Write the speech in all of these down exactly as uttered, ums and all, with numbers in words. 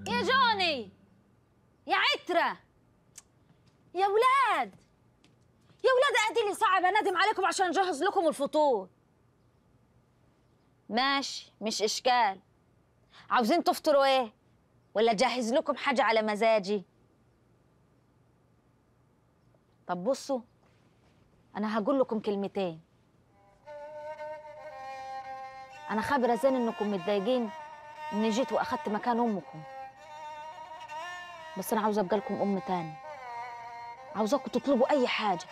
يا جوني يا عترة يا ولاد يا ولاد ادي لي صعب اندم عليكم عشان نجهز لكم الفطور. ماشي مش اشكال. عاوزين تفطروا ايه؟ ولا جهز لكم حاجة على مزاجي؟ طب بصوا انا هقول لكم كلمتين. انا خبرة زين انكم متضايقين اني جيت واخدت مكان امكم، بس انا عاوزه ابقى لكم ام تاني. عاوزاكم تطلبوا اي حاجه،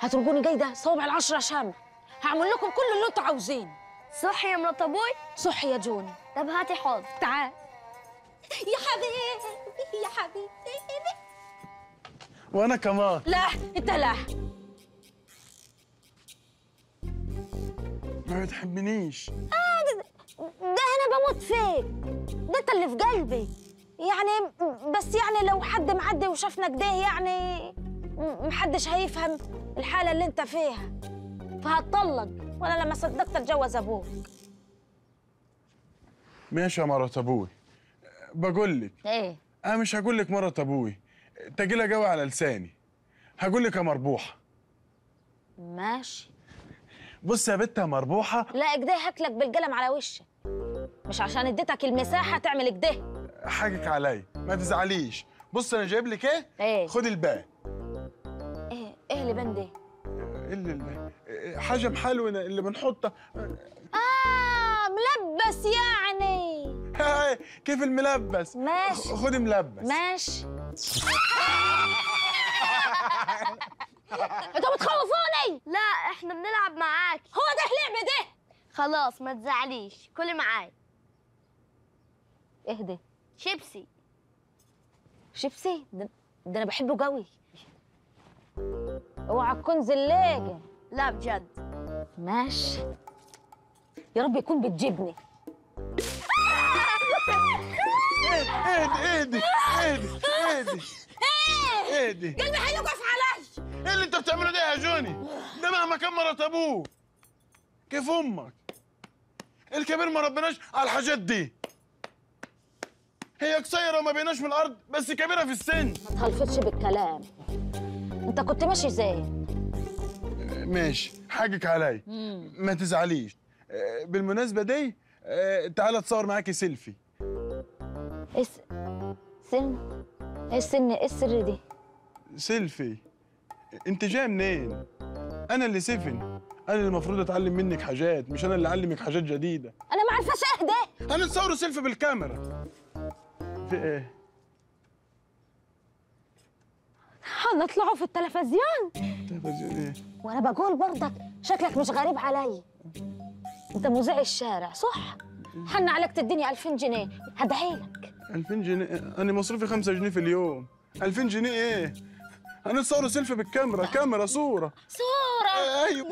هترجوني جايده صوابع العشره شامه، هعمل لكم كل اللي انتوا عاوزينه. صحي يا مرات ابوي؟ صحي يا جوني. طب هاتي حاضر. تعال يا حبيبي يا حبيبي. وانا كمان. لا انت لا، ما بتحبنيش. اه ده انا بموت فيك، ده انت اللي في قلبي يعني. بس يعني لو حد معدي وشافنا كده يعني محدش هيفهم الحاله اللي انت فيها، فهتطلق ولا لما صدقت اتجوز ابوك. ماشي يا مرات ابوي. بقول لك ايه؟ انا مش هقول لك مرات ابوي، تجيلها قوي على لساني. هقول لك يا مربوحه. ماشي. بص يا بت يا مربوحه، لا اجديه هاكلك بالقلم على وشك، مش عشان اديتك المساحه تعمل اجديه. حقك عليا ما تزعليش. بص انا جايب لك ايه؟ ايه؟ خد البان. ايه ايه اللبان ده؟ اللي حاجه بحاله اللي بنحطها. اه ملبس يعني. كيف الملبس؟ ماشي خد ملبس. ماشي. انتوا بتخوفوني. لا احنا بنلعب معاكي. هو ده اللعبه ده؟ خلاص ما تزعليش كلي معايا. اهدي. شيبسي. شيبسي؟ ده انا بحبه قوي. اوعى تكون زلاجه. لا بجد. ماشي يا رب يكون بتجيبني. اهدي اهدي اهدي اهدي اهدي. قلبي هيوقف علي. ايه اللي انت بتعمله ده يا جوني؟ ده مهما كان مرات ابوك كيف امك الكبير ما ربناش على الحاجات دي. هي قصيره وما بيناش من الارض بس كبيره في السن. ما تهلفتش بالكلام، انت كنت ماشي ازاي؟ ماشي حقك عليا ما تزعليش. بالمناسبه دي تعالى اتصور معاكي سيلفي. ايه سن؟ ايه السن؟ ايه السر دي؟ سيلفي. انت جايه منين؟ انا اللي سفن، انا اللي المفروض اتعلم منك حاجات مش انا اللي اعلمك حاجات جديده. انا ما عارفاش اهدى. هنتصوروا سيلفي بالكاميرا. في ايه؟ هنطلعوا في التلفزيون؟ تلفزيون ايه؟ وانا بقول برضك شكلك مش غريب علي، انت مذيع الشارع صح؟ حن عليك تديني ألفين جنيه هدعيلك. ألفين جنيه؟ انا مصروفي خمسة جنيه في اليوم. ألفين جنيه ايه؟ هنتصوروا سيلفي بالكاميرا. كاميرا صوره صوره. ايوه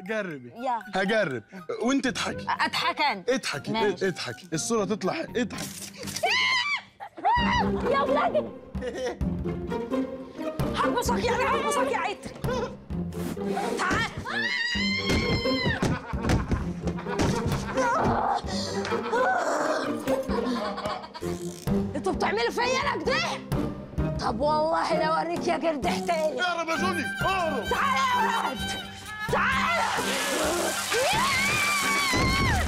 جربي. هجرب وانت اضحكي. اضحك انا؟ اضحكي اضحكي الصوره تطلع. اضحكي يا ولادي. هكبصك يعني هكبصك يا عترة. تعال. انتوا بتعملوا فيا انا كده؟ طب والله لو اوريك يا قرد حتاني. اهرب يا جوني اهرب. تعال يا ولاد تعال.